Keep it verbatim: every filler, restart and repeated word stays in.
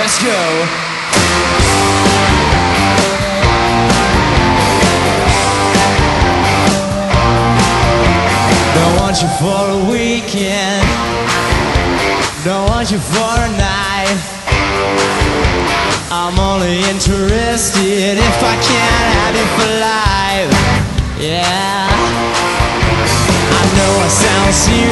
Let's go. Don't want you for a weekend, don't want you for a night. I'm only interested if I can have you for life. Yeah, I know I sound serious.